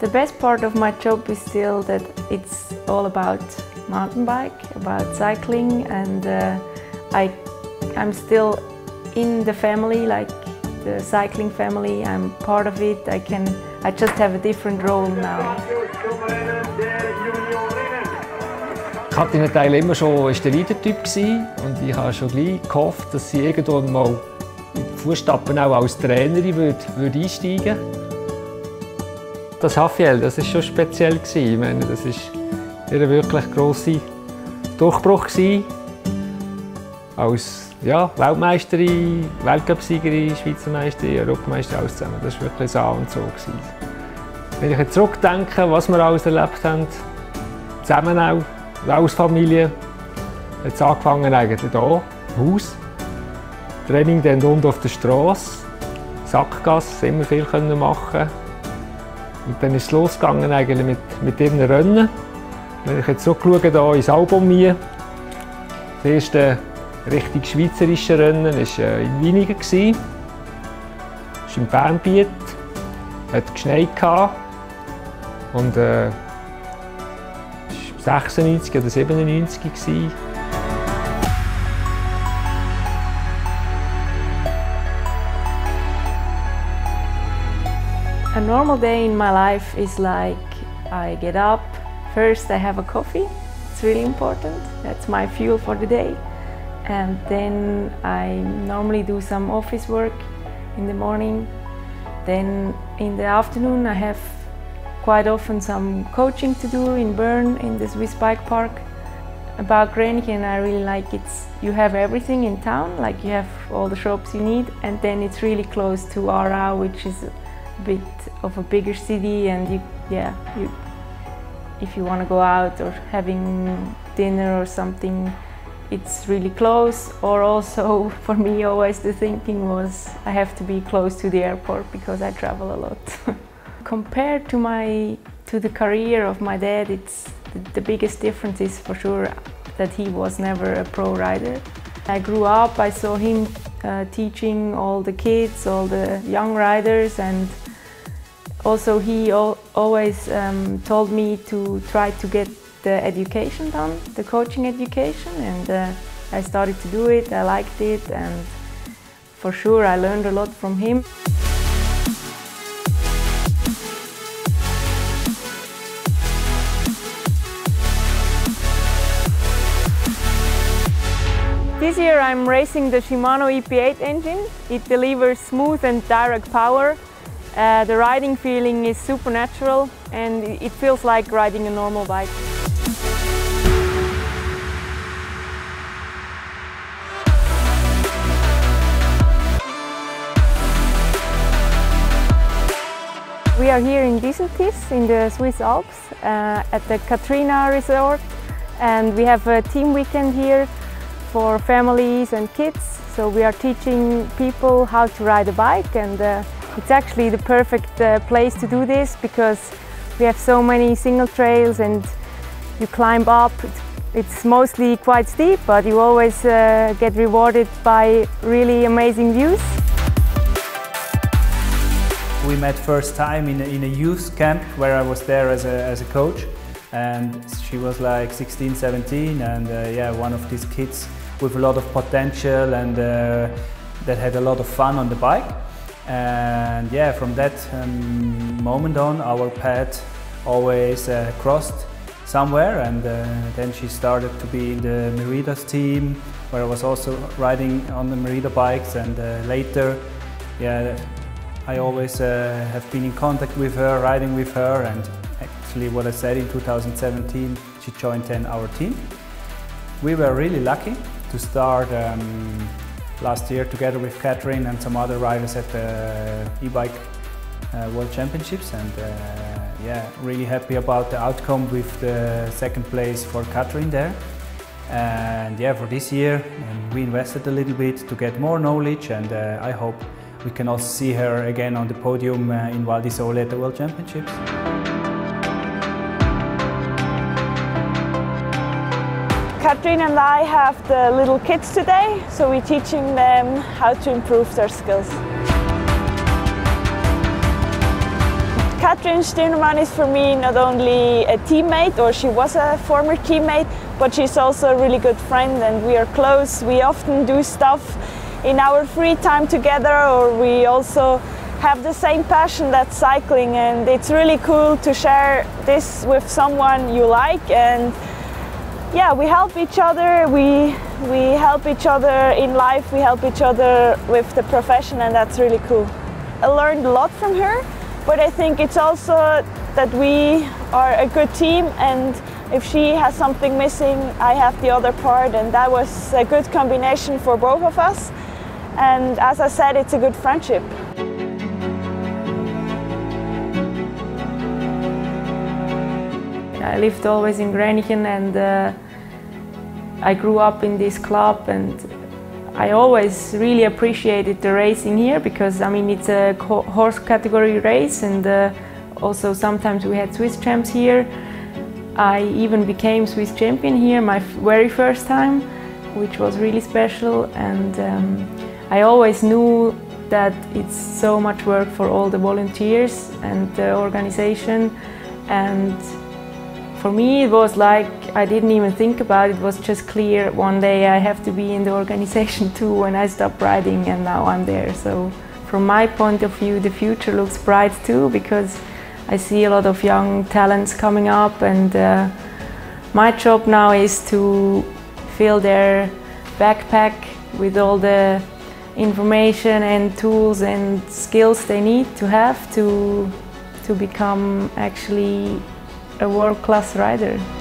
The best part of my job is still that it's all about mountain bike, about cycling, and I'm still in the family, like the cycling family. I'm part of it. I just have a different role now. Kathrin war immer schon der Leader-Typ und ich habe schon gleich gehofft, dass sie irgendwann mal in die Fußstapfen auch als Trainerin würde einsteigen. Das HVL, das war schon speziell. Ich meine, das war ein wirklich grosser Durchbruch. Als ja, Weltmeisterin, Weltcup-Siegerin, Schweizer Meisterin, Europameisterin, alles zusammen. Das war wirklich so und so. Wenn ich jetzt zurückdenke, was wir alles erlebt haben, zusammen auch, als Familie, hat es angefangen eigentlich hier, im Haus. Training dann rund auf der Strasse, Sackgasse, immer viel machen. Und dann ist es losgegangen eigentlich mit ihren Rennen. Wenn ich jetzt zurückschaue, hier ins Album hier, das erste richtig schweizerische Rennen war in Wieningen. Es war im Bernbiet, hatte geschneit und es war 96 oder 97 gewesen. A normal day in my life is like I get up, first I have a coffee, it's really important, that's my fuel for the day. And then I normally do some office work in the morning. Then in the afternoon I have quite often some coaching to do in Bern, in the Swiss Bike Park. About Gränichen, I really like it. You have everything in town, like you have all the shops you need, and then it's really close to Aarau, which is bit of a bigger city, and if you want to go out or having dinner or something, it's really close. Or also for me always the thinking was I have to be close to the airport because I travel a lot. Compared to the career of my dad, it's the biggest difference is for sure that he was never a pro rider. I grew up, I saw him teaching all the kids, all the young riders, and also he always told me to try to get the education done, the coaching education, and I started to do it, I liked it, and for sure I learned a lot from him. This year I'm racing the Shimano EP8 engine. It delivers smooth and direct power. The riding feeling is super natural and it feels like riding a normal bike. We are here in Disentis in the Swiss Alps at the Katrina Resort, and we have a team weekend here for families and kids. So we are teaching people how to ride a bike, and it's actually the perfect place to do this because we have so many single trails and you climb up. It's mostly quite steep, but you always get rewarded by really amazing views. We met first time in a youth camp where I was there as a coach, and she was like 16, 17, and yeah, one of these kids with a lot of potential and that had a lot of fun on the bike. And yeah, from that moment on our path always crossed somewhere, and then she started to be in the Merida's team, where I was also riding on the Merida bikes, and later, yeah, I always have been in contact with her, riding with her, and actually what I said in 2017, she joined then our team. We were really lucky to start last year together with Kathrin and some other riders at the e-bike World Championships, and yeah, really happy about the outcome with the second place for Kathrin there. And yeah, for this year we invested a little bit to get more knowledge, and I hope we can also see her again on the podium in Val di Sole at the World Championships. Kathrin and I have the little kids today, so we're teaching them how to improve their skills. Kathrin Stirnemann is for me not only a teammate, or she was a former teammate, but she's also a really good friend and we are close. We often do stuff in our free time together, or we also have the same passion, that's cycling, and it's really cool to share this with someone you like. And yeah, we help each other, we help each other in life, we help each other with the profession, and that's really cool. I learned a lot from her, but I think it's also that we are a good team, and if she has something missing, I have the other part, and that was a good combination for both of us. And as I said, it's a good friendship. I lived always in Gränichen, and I grew up in this club, and I always really appreciated the racing here, because I mean it's a horse category race, and also sometimes we had Swiss champs here. I even became Swiss champion here my very first time, which was really special, and I always knew that it's so much work for all the volunteers and the organization, and for me it was like I didn't even think about it. It was just clear one day I have to be in the organization too when I stopped riding, and now I'm there. So from my point of view the future looks bright too, because I see a lot of young talents coming up, and my job now is to fill their backpack with all the information and tools and skills they need to have to become actually a world-class rider.